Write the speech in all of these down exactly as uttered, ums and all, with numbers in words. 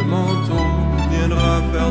le menton viendra faire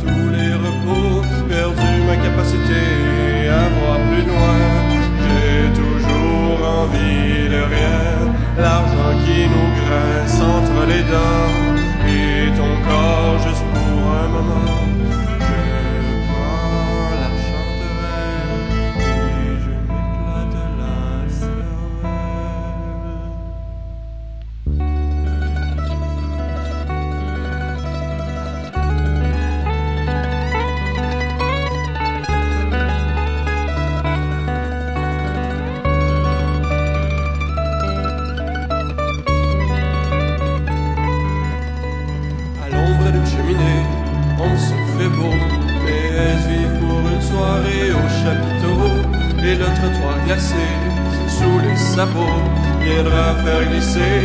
tous les repos. Perdu ma capacité à voir plus loin, j'ai toujours envie de rien. L'argent qui nous grince entre les dents et ton corps juste pour un moment. Je prends la chanterelle et je m'éclate la serelle. À l'ombre d'une cheminée, on se fait beau, mais est-ce vivre pour une soirée au chapiteau? Et le trottoir glacé, sous les sabots, viendra faire glisser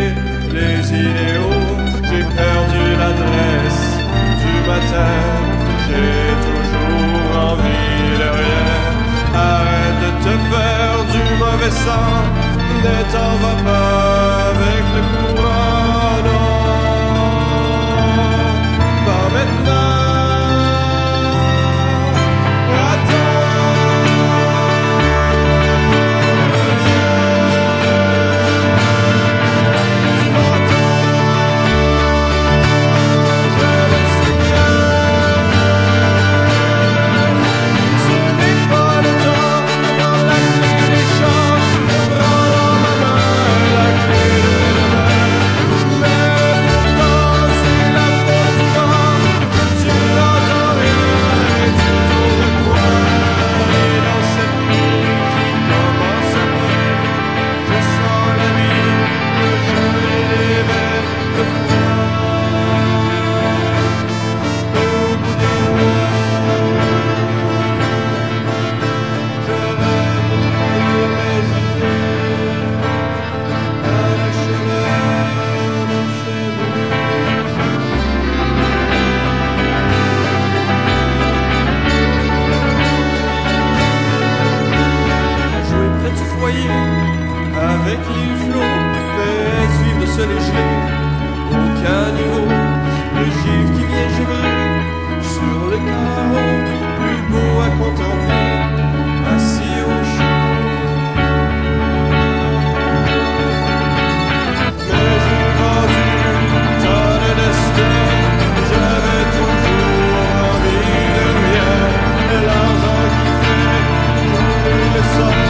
les idéaux. J'ai perdu l'adresse du matin, j'ai toujours envie de rien. Arrête de te faire du mauvais sang, ne t'en va pas avec le courant, non, pas maintenant. Avec les flots, mais suivre de se léger aucun niveau. Le givre qui vient givrer sur le carreau, plus beau à contempler, assis au chaud. Mais j'ai perdu tant de destin, j'avais toujours envie de rien. L'argent qui fait tomber le sang,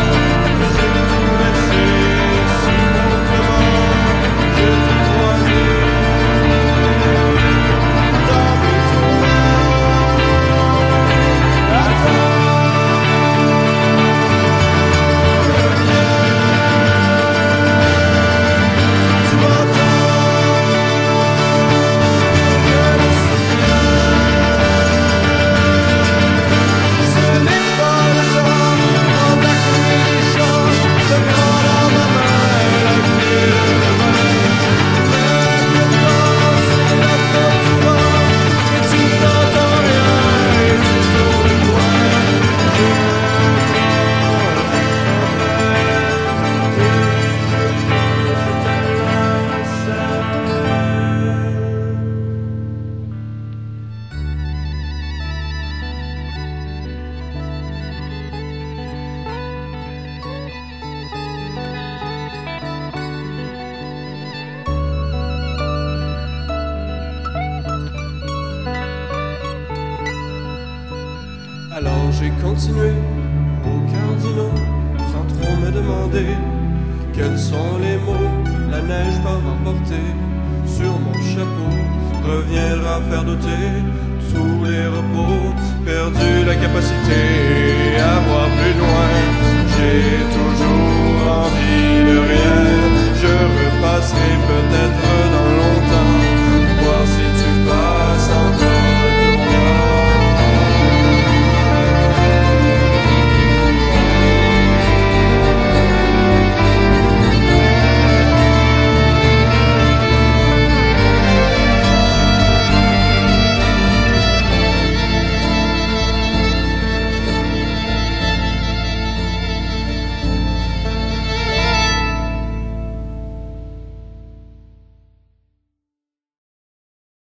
alors j'ai continué au cardinal sans trop me demander quels sont les mots. La neige par emporter sur mon chapeau reviendra faire douter tous les repos. Perdu la capacité à voir plus loin, j'ai toujours envie de rien.